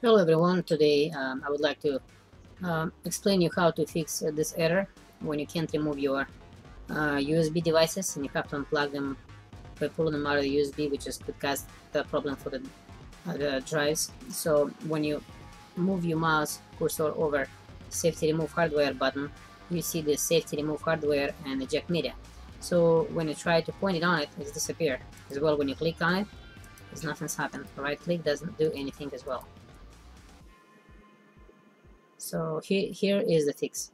Hello everyone, today I would like to explain you how to fix this error when you can't remove your USB devices and you have to unplug them by pulling them out of the USB, which could cause the problem for the drives. So when you move your mouse cursor over safety remove hardware button, you see the safety remove hardware and eject media. So when you try to point it on it, it's disappeared as well. When you click on it, nothing's happened. Right click doesn't do anything as well. So here is the fix.